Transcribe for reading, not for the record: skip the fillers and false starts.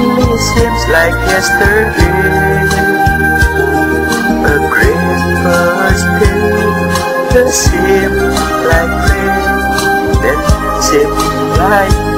Sunday seems like yesterday. A Christmas day that seemed like rain, that seemed like